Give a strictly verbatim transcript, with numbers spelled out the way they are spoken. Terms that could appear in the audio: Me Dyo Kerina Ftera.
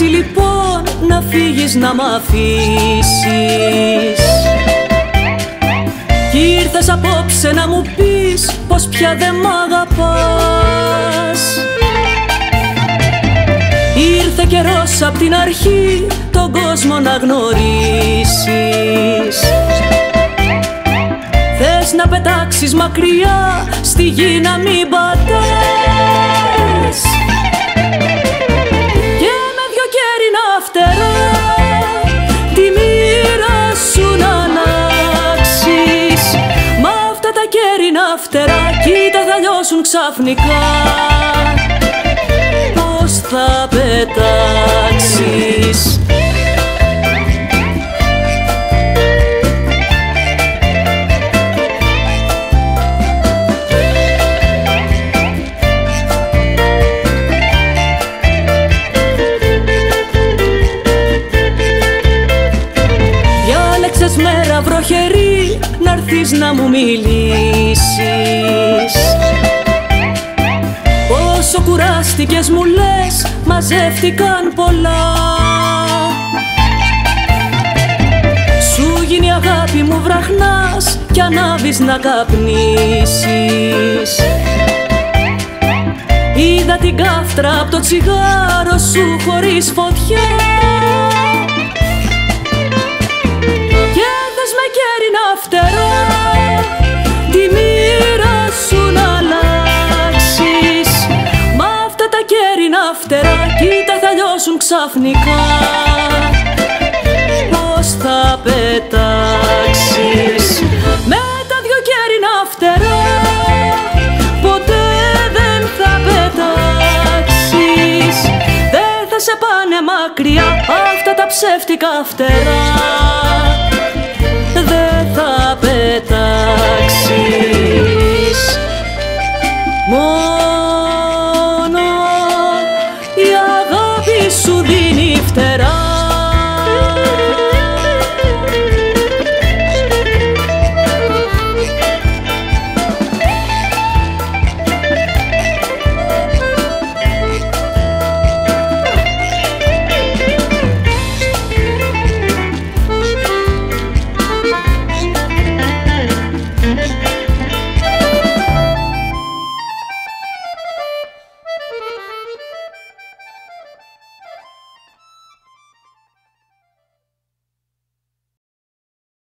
Αξίζει λοιπόν να φύγεις να μ' αφήσεις. Κι ήρθες απόψε να μου πεις πως πια δεν μ' αγαπάς. Ήρθε καιρός απ' την αρχή τον κόσμο να γνωρίσεις. Θες να πετάξεις μακριά στη γη να μην πατάς. Και με δυο κέρινα φτερά τη μοίρα σου να αλλάξεις. Μα αυτά τα κέρινα φτερά κοίτα θα λιώσουν ξαφνικά. Πώς θα πετάξεις. Μέρα βροχερή να'ρθείς να μου μιλήσεις. Πόσο κουράστηκες μου λες, μαζεύτηκαν πολλά. Σου γίνει αγάπη μου βραχνάς κι ανάβεις να καπνίσεις. Είδα την κάφτρα απ' το τσιγάρο σου χωρίς φωτιά. Φτερά, τη μοίρα σου να αλλάξεις. Μα αυτά τα κέρινα φτερά κοίτα θα λιώσουν ξαφνικά. Πώς θα πετάξεις. Με τα δυο κέρινα φτερά ποτέ δεν θα πετάξεις. Δεν θα σε πάνε μακριά αυτά τα ψεύτικα φτερά. Δεν θα πετάξεις.